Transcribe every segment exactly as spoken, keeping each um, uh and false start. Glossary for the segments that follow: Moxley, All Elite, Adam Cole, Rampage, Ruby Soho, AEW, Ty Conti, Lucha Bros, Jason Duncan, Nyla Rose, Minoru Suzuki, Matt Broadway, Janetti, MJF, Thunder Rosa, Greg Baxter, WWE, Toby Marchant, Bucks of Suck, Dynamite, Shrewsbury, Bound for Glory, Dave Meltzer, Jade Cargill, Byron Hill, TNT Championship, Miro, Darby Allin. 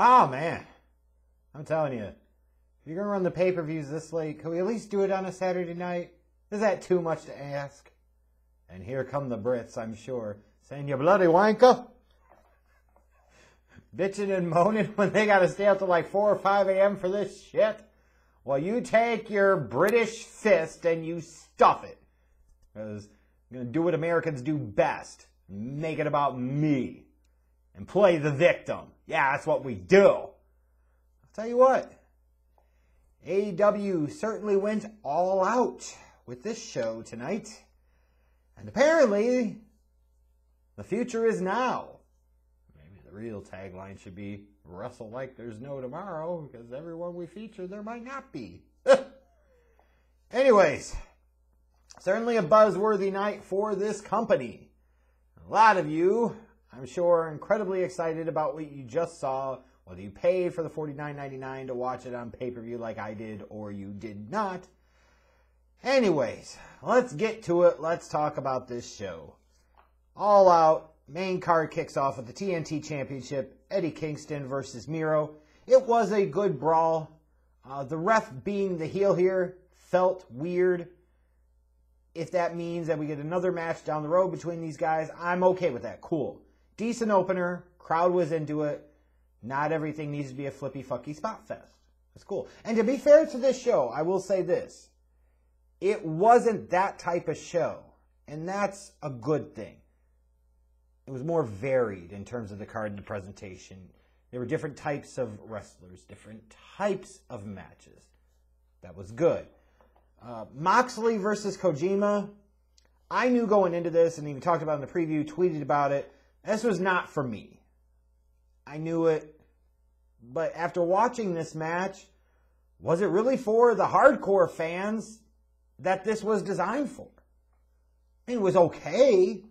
Oh, man. I'm telling you. If you're going to run the pay-per-views this late, can we at least do it on a Saturday night? Is that too much to ask? And here come the Brits, I'm sure, saying, you bloody wanker. Bitching and moaning when they got to stay up till like four or five a m for this shit. Well, you take your British fist and you stuff it. Because I'm going to do what Americans do best. Make it about me. And play the victim. Yeah, that's what we do. I'll tell you what. A E W certainly went all out with this show tonight. And apparently, the future is now. Maybe the real tagline should be, wrestle like there's no tomorrow, because everyone we feature, there might not be. Anyways, certainly a buzzworthy night for this company. A lot of you, I'm sure, are incredibly excited about what you just saw, whether you paid for the forty-nine ninety-nine to watch it on pay-per-view like I did, or you did not. Anyways, let's get to it. Let's talk about this show. All Out, main card kicks off with the T N T Championship, Eddie Kingston versus Miro. It was a good brawl. Uh, the ref being the heel here felt weird. If that means that we get another match down the road between these guys, I'm okay with that. Cool. Decent opener. Crowd was into it. Not everything needs to be a flippy fucky spot fest. That's cool. And to be fair to this show, I will say this. It wasn't that type of show, and that's a good thing. It was more varied in terms of the card and the presentation. There were different types of wrestlers, different types of matches. That was good. Uh, Moxley versus Kojima. I knew going into this, and even talked about it in the preview, tweeted about it. This was not for me. I knew it. But after watching this match, was it really for the hardcore fans that this was designed for? It was okay,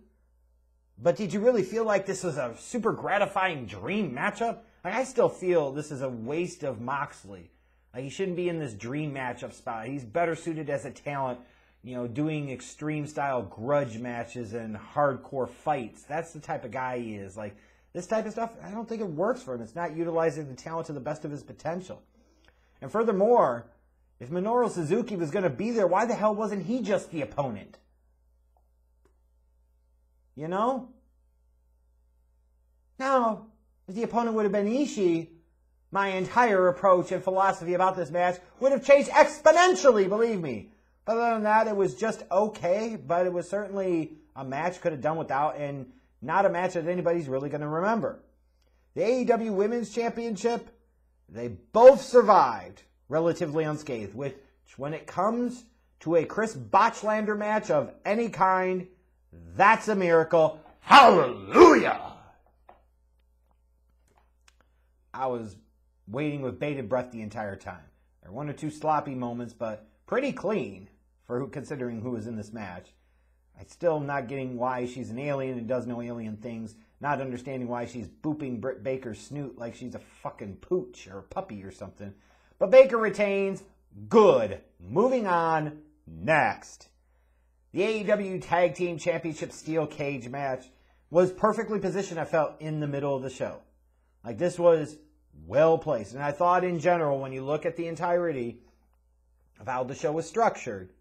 but did you really feel like this was a super gratifying dream matchup? Like, I still feel this is a waste of Moxley. Like, he shouldn't be in this dream matchup spot. He's better suited as a talent, you know, doing extreme style grudge matches and hardcore fights. That's the type of guy he is. Like, this type of stuff, I don't think it works for him. It's not utilizing the talent to the best of his potential. And furthermore, if Minoru Suzuki was going to be there, why the hell wasn't he just the opponent? You know? Now, if the opponent would have been Ishii, my entire approach and philosophy about this match would have changed exponentially, believe me. But other than that, it was just okay, but it was certainly a match could have done without, and not a match that anybody's really going to remember. The A E W Women's Championship, they both survived relatively unscathed, which when it comes to a Chris Botchlander match of any kind, that's a miracle. Hallelujah! I was waiting with bated breath the entire time. There were one or two sloppy moments, but pretty clean for who, considering who was in this match. I'm still not getting why she's an alien and does no alien things, not understanding why she's booping Britt Baker's snoot like she's a fucking pooch or a puppy or something. But Baker retains. Good. Moving on. Next. The A E W Tag Team Championship Steel Cage match was perfectly positioned, I felt, in the middle of the show. Like, this was well placed. And I thought in general, when you look at the entirety of how the show was structured,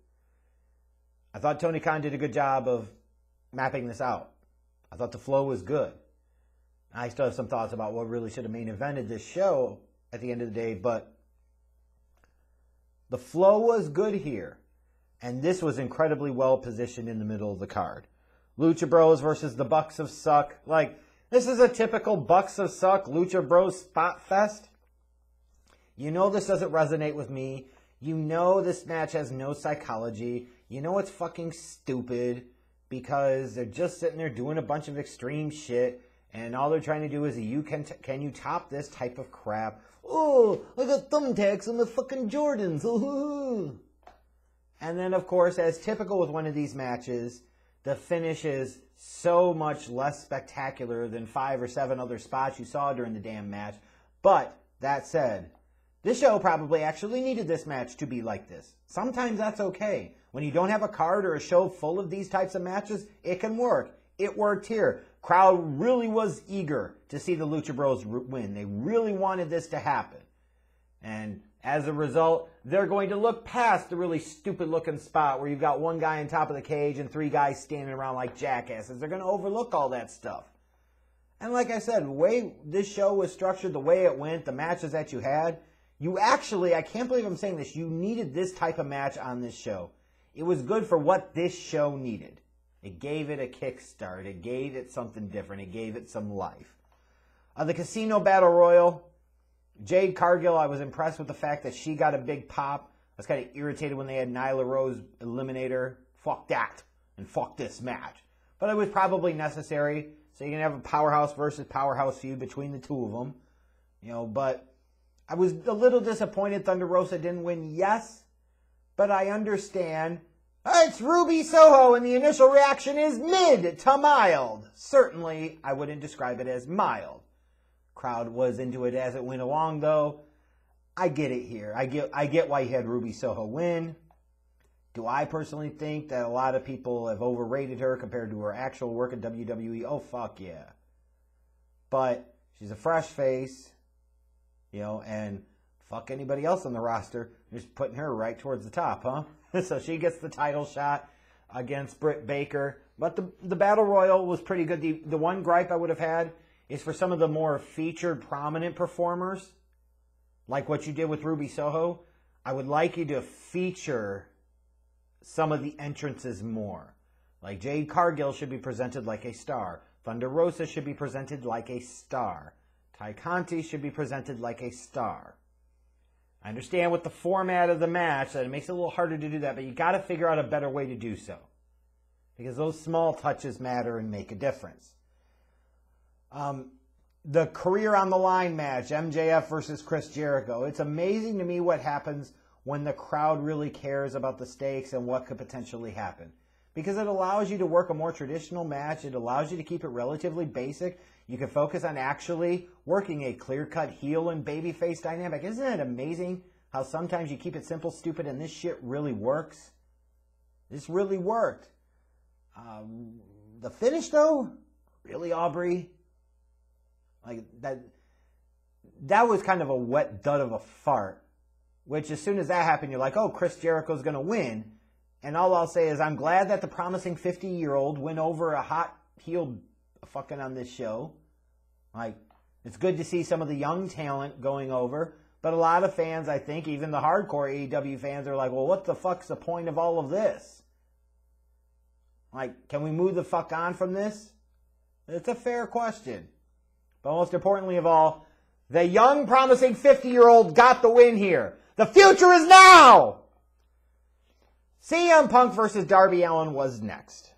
I thought Tony Khan did a good job of mapping this out. I thought the flow was good. I still have some thoughts about what really should have main evented this show at the end of the day, but the flow was good here, and this was incredibly well positioned in the middle of the card. Lucha Bros versus the Bucks of Suck. Like, this is a typical Bucks of Suck, Lucha Bros spot fest. You know this doesn't resonate with me. You know this match has no psychology. You know it's fucking stupid because they're just sitting there doing a bunch of extreme shit, and all they're trying to do is a you can, t can you top this type of crap. Oh, I got thumbtacks on the fucking Jordans. Ooh. And then, of course, as typical with one of these matches, the finish is so much less spectacular than five or seven other spots you saw during the damn match. But, that said, this show probably actually needed this match to be like this. Sometimes that's okay. When you don't have a card or a show full of these types of matches, it can work. It worked here. Crowd really was eager to see the Lucha Bros win. They really wanted this to happen. And as a result, they're going to look past the really stupid-looking spot where you've got one guy on top of the cage and three guys standing around like jackasses. They're going to overlook all that stuff. And like I said, the way this show was structured, the way it went, the matches that you had, you actually, I can't believe I'm saying this, you needed this type of match on this show. It was good for what this show needed. It gave it a kickstart. It gave it something different. It gave it some life. Uh, the Casino Battle Royal, Jade Cargill, I was impressed with the fact that she got a big pop. I was kind of irritated when they had Nyla Rose eliminate her. Fuck that, and fuck this match. But it was probably necessary, so you can have a powerhouse versus powerhouse feud between the two of them. You know, but I was a little disappointed Thunder Rosa didn't win, yes, but I understand. It's Ruby Soho, and the initial reaction is mid to mild. Certainly, I wouldn't describe it as mild. Crowd was into it as it went along, though. I get it here. I get, I get why you had Ruby Soho win. Do I personally think that a lot of people have overrated her compared to her actual work at W W E? Oh, fuck yeah. But she's a fresh face, you know, and fuck anybody else on the roster. You're just putting her right towards the top, huh? So she gets the title shot against Britt Baker. But the the Battle Royal was pretty good. The, the one gripe I would have had is for some of the more featured prominent performers, like what you did with Ruby Soho, I would like you to feature some of the entrances more. Like Jade Cargill should be presented like a star. Thunder Rosa should be presented like a star. Ty Conti should be presented like a star. I understand with the format of the match that it makes it a little harder to do that, but you got to figure out a better way to do so. Because those small touches matter and make a difference. Um, the career on the line match, M J F versus Chris Jericho. It's amazing to me what happens when the crowd really cares about the stakes and what could potentially happen. Because it allows you to work a more traditional match. It allows you to keep it relatively basic. You can focus on actually working a clear-cut heel and babyface dynamic. Isn't it amazing how sometimes you keep it simple, stupid, and this shit really works? This really worked. Um, the finish, though? Really, Aubrey? Like, that that was kind of a wet dud of a fart, which as soon as that happened, you're like, oh, Chris Jericho's going to win. And all I'll say is I'm glad that the promising fifty-year-old went over a hot heel fucking on this show. Like, it's good to see some of the young talent going over, but a lot of fans, I think, even the hardcore A E W fans are like, well, what the fuck's the point of all of this? Like, can we move the fuck on from this? It's a fair question. But most importantly of all, the young, promising fifty-year-old got the win here. The future is now! C M Punk versus Darby Allin was next.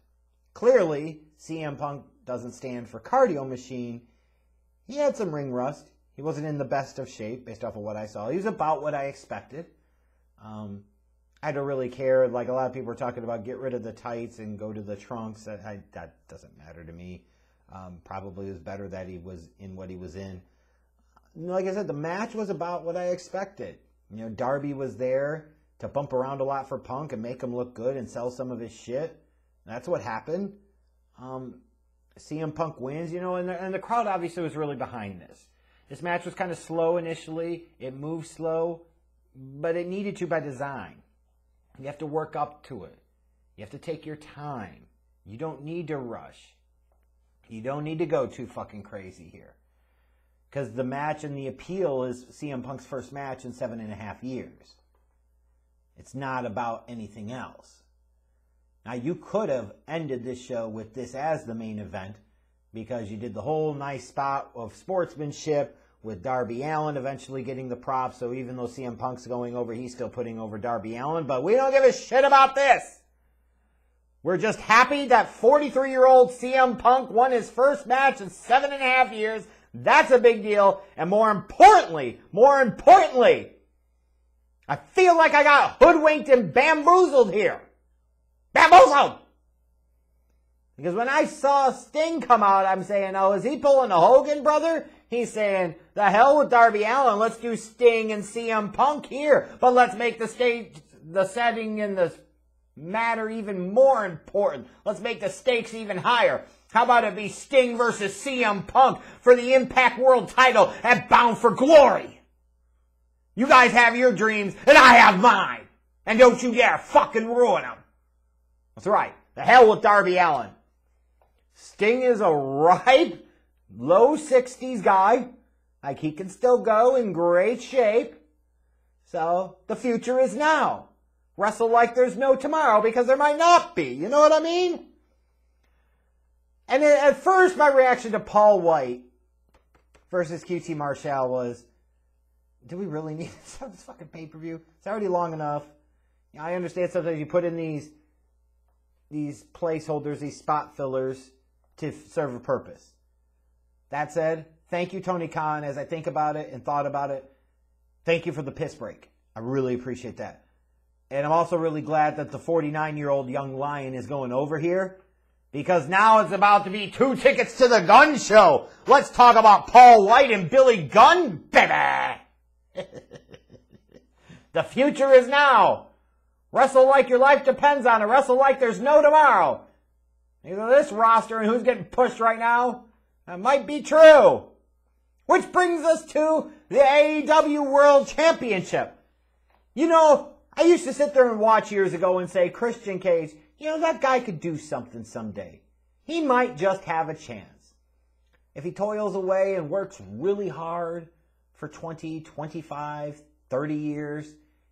Clearly, C M Punk doesn't stand for cardio machine. He had some ring rust. He wasn't in the best of shape based off of what I saw. He was about what I expected. Um, I don't really care. Like, a lot of people were talking about get rid of the tights and go to the trunks. I, I, that doesn't matter to me. Um, probably it was better that he was in what he was in. Like I said, the match was about what I expected. You know, Darby was there to bump around a lot for Punk and make him look good and sell some of his shit. That's what happened. Um, C M Punk wins, you know, and the, and the crowd obviously was really behind this. This match was kind of slow initially. It moved slow, but it needed to by design. You have to work up to it. You have to take your time. You don't need to rush. You don't need to go too fucking crazy here. Because the match and the appeal is C M Punk's first match in seven and a half years. It's not about anything else. Now, you could have ended this show with this as the main event because you did the whole nice spot of sportsmanship with Darby Allin eventually getting the props. So even though C M Punk's going over, he's still putting over Darby Allin. But we don't give a shit about this. We're just happy that forty-three-year-old C M Punk won his first match in seven and a half years. That's a big deal. And more importantly, more importantly, I feel like I got hoodwinked and bamboozled here. Bamboozled! Because when I saw Sting come out, I'm saying, oh, is he pulling a Hogan brother? He's saying, the hell with Darby Allin. Let's do Sting and C M Punk here. But let's make the stage, the setting and the matter even more important. Let's make the stakes even higher. How about it be Sting versus C M Punk for the Impact World title at Bound for Glory? You guys have your dreams, and I have mine. And don't you dare fucking ruin them. That's right. The hell with Darby Allin. Sting is a ripe, low sixties guy. Like, he can still go in great shape. So, the future is now. Wrestle like there's no tomorrow, because there might not be. You know what I mean? And then at first, my reaction to Paul Wight versus Q T Marshall was, do we really need this fucking pay-per-view? It's already long enough. I understand sometimes you put in these, these placeholders, these spot fillers to serve a purpose. That said, thank you, Tony Khan, as I think about it and thought about it. Thank you for the piss break. I really appreciate that. And I'm also really glad that the forty-nine-year-old young lion is going over here, because now it's about to be two tickets to the gun show. Let's talk about Paul Wight and Billy Gunn, baby. The future is now. Wrestle like your life depends on it. Wrestle like there's no tomorrow. Either this roster and who's getting pushed right now, that might be true. Which brings us to the A E W World Championship. You know, I used to sit there and watch years ago and say, Christian Cage, you know, that guy could do something someday. He might just have a chance. If he toils away and works really hard for twenty, twenty-five, thirty years,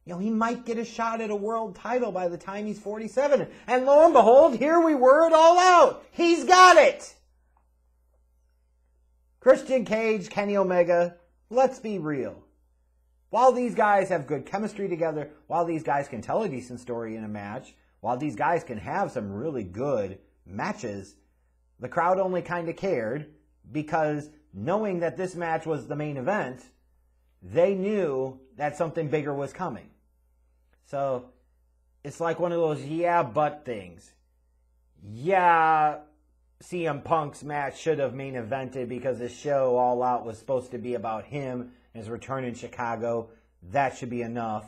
you know, he might get a shot at a world title by the time he's forty-seven. And lo and behold, here we were at All Out. He's got it. Christian Cage, Kenny Omega, let's be real. While these guys have good chemistry together, while these guys can tell a decent story in a match, while these guys can have some really good matches, the crowd only kind of cared because knowing that this match was the main event, they knew that something bigger was coming. So it's like one of those yeah, but things. Yeah, C M Punk's match should have main evented because this show All Out was supposed to be about him and his return in Chicago. That should be enough.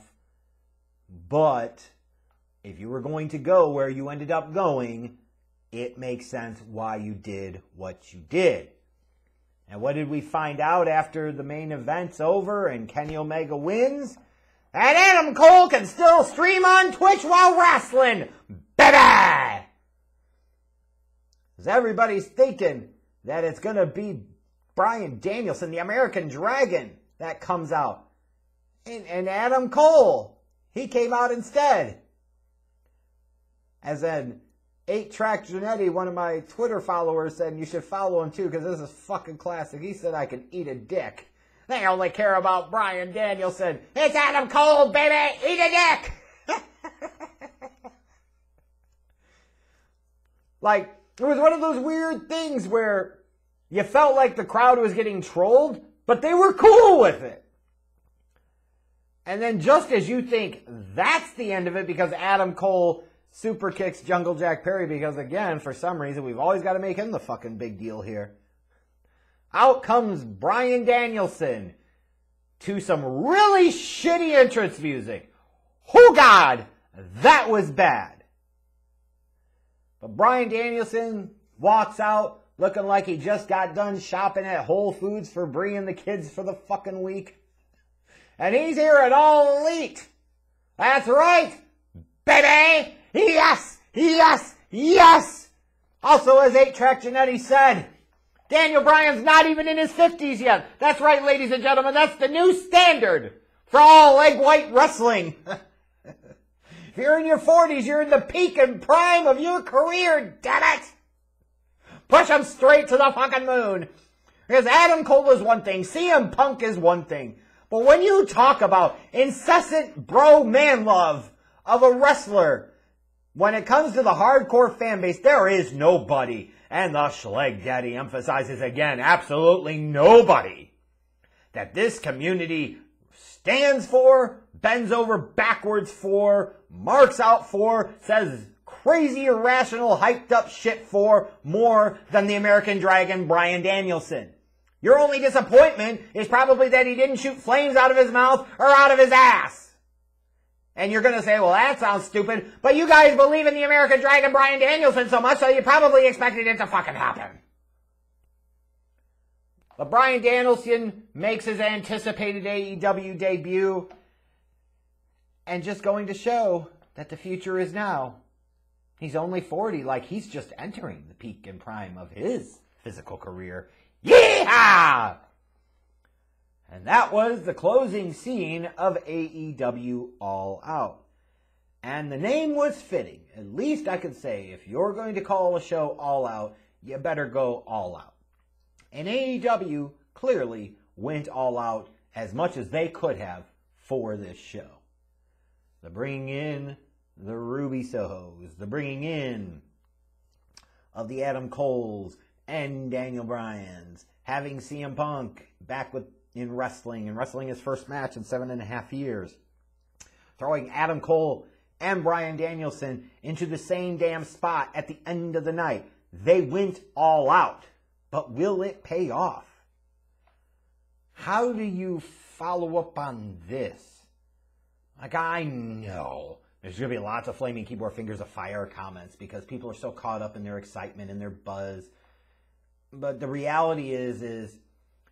But if you were going to go where you ended up going, it makes sense why you did what you did. And what did we find out after the main event's over and Kenny Omega wins? That Adam Cole can still stream on Twitch while wrestling, baby! Because everybody's thinking that it's going to be Bryan Danielson, the American Dragon, that comes out. And, and Adam Cole, he came out instead. As in, eight-track Janetti, one of my Twitter followers, said you should follow him too because this is fucking classic. He said I can eat a dick. They only care about Bryan Danielson. It's Adam Cole, baby! Eat a dick! Like, it was one of those weird things where you felt like the crowd was getting trolled, but they were cool with it. And then just as you think that's the end of it because Adam Cole super kicks Jungle Jack Perry because, again, for some reason, we've always got to make him the fucking big deal here. Out comes Bryan Danielson to some really shitty entrance music. Oh, God, that was bad. But Bryan Danielson walks out looking like he just got done shopping at Whole Foods for Bree and the kids for the fucking week. And he's here at All Elite. That's right, baby. Yes! Yes! Yes! Also, as eight-track Janetti said, Daniel Bryan's not even in his fifties yet. That's right, ladies and gentlemen. That's the new standard for all egg white wrestling. If you're in your forties, you're in the peak and prime of your career, damn it! Push them straight to the fucking moon. Because Adam Cole is one thing. C M Punk is one thing. But when you talk about incessant bro-man love of a wrestler, when it comes to the hardcore fan base, there is nobody, and the Schleg Daddy emphasizes again, absolutely nobody, that this community stands for, bends over backwards for, marks out for, says crazy, irrational, hyped up shit for more than the American Dragon, Bryan Danielson. Your only disappointment is probably that he didn't shoot flames out of his mouth or out of his ass. And you're going to say, well, that sounds stupid, but you guys believe in the American Dragon Bryan Danielson so much, so you probably expected it to fucking happen. But Bryan Danielson makes his anticipated A E W debut, and just going to show that the future is now. He's only forty, like he's just entering the peak and prime of his physical career. Yeehaw! And that was the closing scene of A E W All Out. And the name was fitting. At least I can say, if you're going to call a show All Out, you better go all out. And A E W clearly went all out as much as they could have for this show. The bringing in the Ruby Sohos, the bringing in of the Adam Coles and Daniel Bryans, having C M Punk back with in wrestling, and wrestling his first match in seven and a half years. Throwing Adam Cole and Bryan Danielson into the same damn spot at the end of the night. They went all out. But will it pay off? How do you follow up on this? Like, I know there's going to be lots of flaming keyboard fingers of fire comments because people are so caught up in their excitement and their buzz. But the reality is, is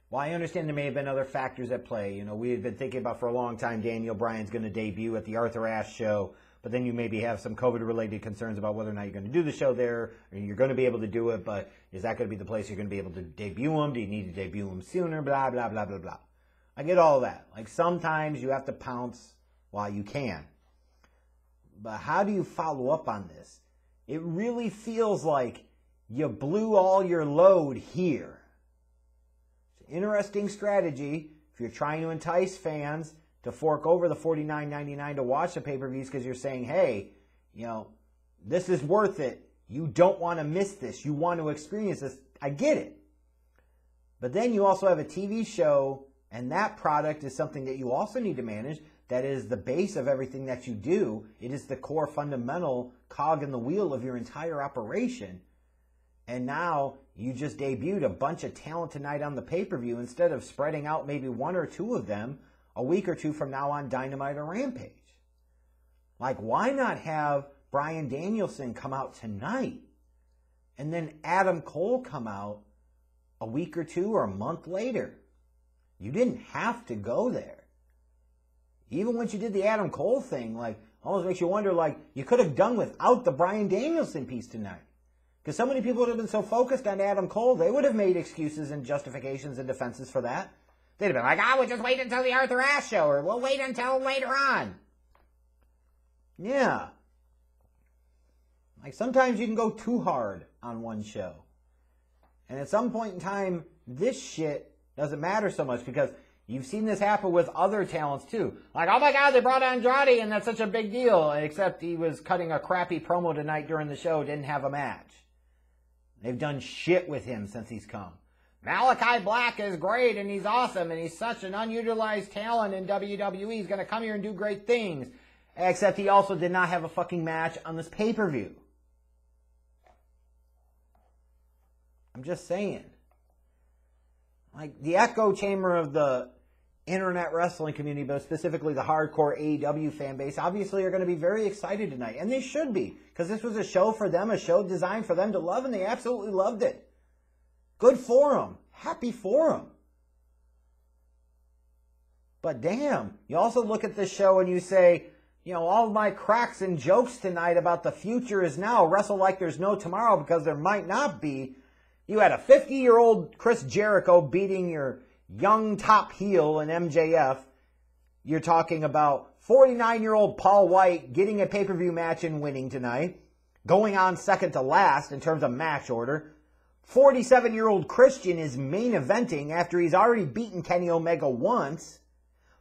Well, I understand there may have been other factors at play. You know, we had been thinking about for a long time Daniel Bryan's going to debut at the Arthur Ashe show, but then you maybe have some COVID-related concerns about whether or not you're going to do the show there, or you're going to be able to do it, but is that going to be the place you're going to be able to debut him? Do you need to debut him sooner? Blah, blah, blah, blah, blah. I get all that. Like, sometimes you have to pounce while you can. But how do you follow up on this? It really feels like you blew all your load here. Interesting strategy if you're trying to entice fans to fork over the forty-nine ninety-nine to watch the pay-per-views because you're saying, hey, you know, this is worth it. You don't want to miss this. You want to experience this. I get it. But then you also have a T V show, and that product is something that you also need to manage. That is the base of everything that you do. It is the core fundamental cog in the wheel of your entire operation. And now you just debuted a bunch of talent tonight on the pay-per-view instead of spreading out maybe one or two of them a week or two from now on Dynamite or Rampage. Like, why not have Bryan Danielson come out tonight and then Adam Cole come out a week or two or a month later? You didn't have to go there. Even once you did the Adam Cole thing, like, almost makes you wonder, like, you could have done without the Bryan Danielson piece tonight. Because so many people would have been so focused on Adam Cole, they would have made excuses and justifications and defenses for that. They'd have been like, I would just wait until the Arthur Ashe show, or we'll wait until later on. Yeah. Like, sometimes you can go too hard on one show. And at some point in time, this shit doesn't matter so much, because you've seen this happen with other talents, too. Like, oh my God, they brought Andrade, and that's such a big deal. Except he was cutting a crappy promo tonight during the show, didn't have a match. They've done shit with him since he's come. Malachi Black is great, and he's awesome, and he's such an unutilized talent in W W E. He's going to come here and do great things. Except he also did not have a fucking match on this pay-per-view. I'm just saying. Like, the echo chamber of the internet wrestling community, but specifically the hardcore A E W fan base, obviously are going to be very excited tonight. And they should be, because this was a show for them, a show designed for them to love, and they absolutely loved it. Good for them. Happy for them. But damn, you also look at this show and you say, you know, all of my cracks and jokes tonight about the future is now, wrestle like there's no tomorrow because there might not be. You had a fifty-year-old Chris Jericho beating your young top heel in M J F. You're talking about forty-nine-year-old Paul Wight getting a pay-per-view match and winning tonight. Going on second to last in terms of match order. forty-seven-year-old Christian is main eventing after he's already beaten Kenny Omega once.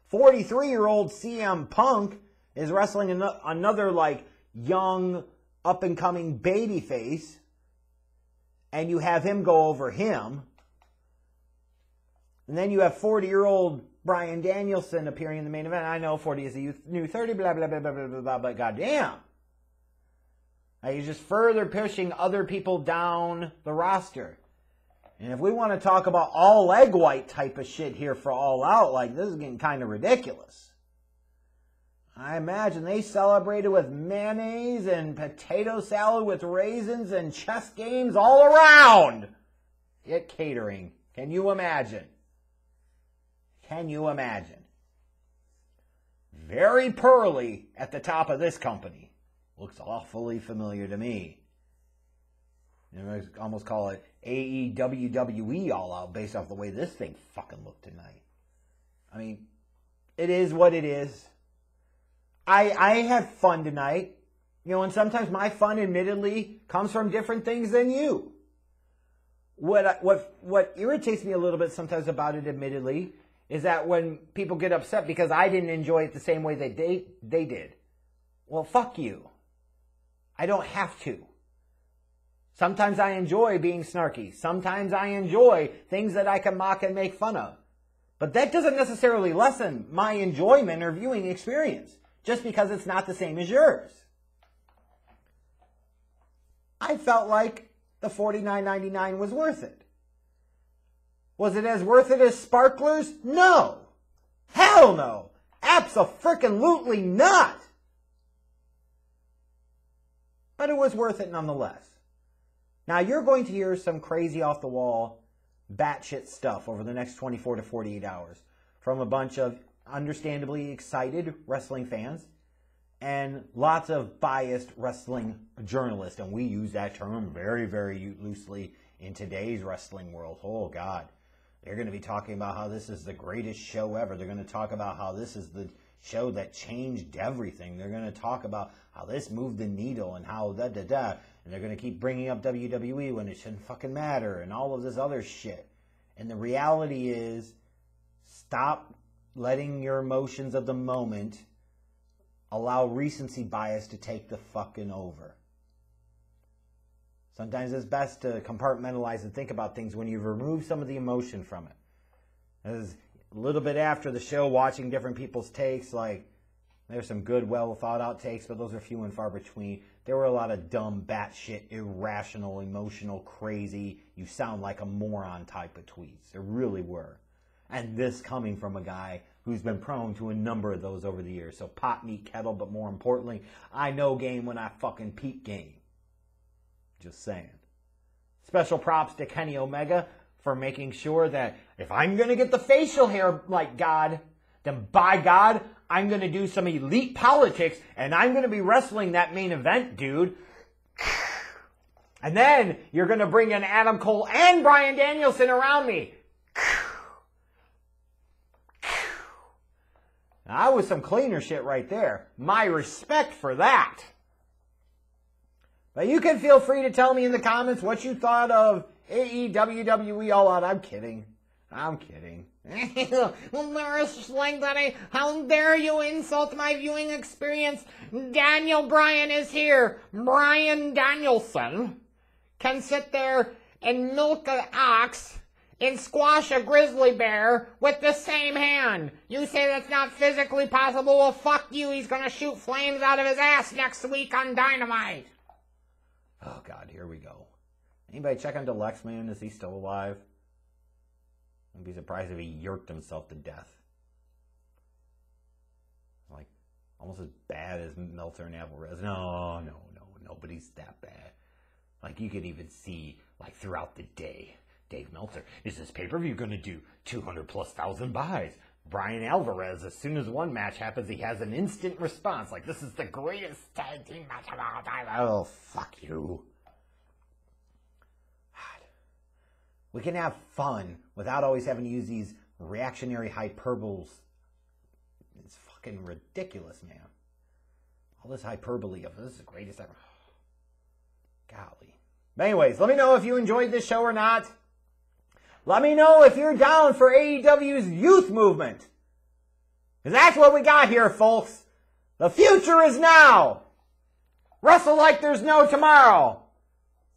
forty-three-year-old C M Punk is wrestling an another, like, young, up-and-coming babyface. And you have him go over him. And then you have forty-year-old Bryan Danielson appearing in the main event. I know forty is the new thirty, blah, blah, blah, blah, blah, blah, blah, but goddamn. Now you're just further pushing other people down the roster. And if we want to talk about all egg white type of shit here for All Out, like, this is getting kind of ridiculous. I imagine they celebrated with mayonnaise and potato salad with raisins and chess games all around at catering. Can you imagine? Can you imagine? Very pearly at the top of this company. Looks awfully familiar to me. You know, I almost call it A E W W E All Out based off the way this thing fucking looked tonight. I mean, it is what it is. I, I had fun tonight. You know, and sometimes my fun, admittedly, comes from different things than you. What, what, what irritates me a little bit sometimes about it, admittedly, is that when people get upset because I didn't enjoy it the same way that they, they did. Well, fuck you. I don't have to. Sometimes I enjoy being snarky. Sometimes I enjoy things that I can mock and make fun of. But that doesn't necessarily lessen my enjoyment or viewing experience just because it's not the same as yours. I felt like the forty-nine ninety-nine was worth it. Was it as worth it as Sparklers? No. Hell no. Abso-frickin-lutely not. But it was worth it nonetheless. Now you're going to hear some crazy off-the-wall, batshit stuff over the next twenty-four to forty-eight hours from a bunch of understandably excited wrestling fans and lots of biased wrestling journalists. And we use that term very, very loosely in today's wrestling world. Oh, God. They're going to be talking about how this is the greatest show ever. They're going to talk about how this is the show that changed everything. They're going to talk about how this moved the needle and how da-da-da. And they're going to keep bringing up W W E when it shouldn't fucking matter and all of this other shit. And the reality is, stop letting your emotions of the moment allow recency bias to take the fucking over. Sometimes it's best to compartmentalize and think about things when you've removed some of the emotion from it. As a little bit after the show, watching different people's takes, like, there's some good, well-thought-out takes, but those are few and far between. There were a lot of dumb, batshit, irrational, emotional, crazy, you sound like a moron type of tweets. There really were. And this coming from a guy who's been prone to a number of those over the years. So pot, meat, kettle, but more importantly, I know game when I fucking peak game. Just saying. Special props to Kenny Omega for making sure that if I'm going to get the facial hair like God, then by God, I'm going to do some elite politics, and I'm going to be wrestling that main event, dude. And then you're going to bring in Adam Cole and Bryan Danielson around me. Now, I was some cleaner shit right there. My respect for that. But you can feel free to tell me in the comments what you thought of A E W W E All Out. I'm kidding. I'm kidding. How dare you insult my viewing experience? Daniel Bryan is here. Bryan Danielson can sit there and milk an ox and squash a grizzly bear with the same hand. You say that's not physically possible? Well, fuck you. He's going to shoot flames out of his ass next week on Dynamite. Oh, God, here we go. Anybody check on Deluxe, man? Is he still alive? I'd be surprised if he yerked himself to death. Like, almost as bad as Meltzer and Alvarez. No, no, no, nobody's that bad. Like, you could even see, like, throughout the day, Dave Meltzer, is this pay-per-view going to do two hundred plus thousand buys? Brian Alvarez, as soon as one match happens, he has an instant response. Like, this is the greatest tag team match of all time. Oh, fuck you. God. We can have fun without always having to use these reactionary hyperboles. It's fucking ridiculous, man. All this hyperbole of this is the greatest ever. Golly. But anyways, let me know if you enjoyed this show or not. Let me know if you're down for A E W's youth movement. Because that's what we got here, folks. The future is now. Wrestle like there's no tomorrow.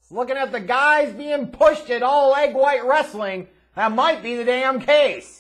It's looking at the guys being pushed at All Egg White Wrestling. That might be the damn case.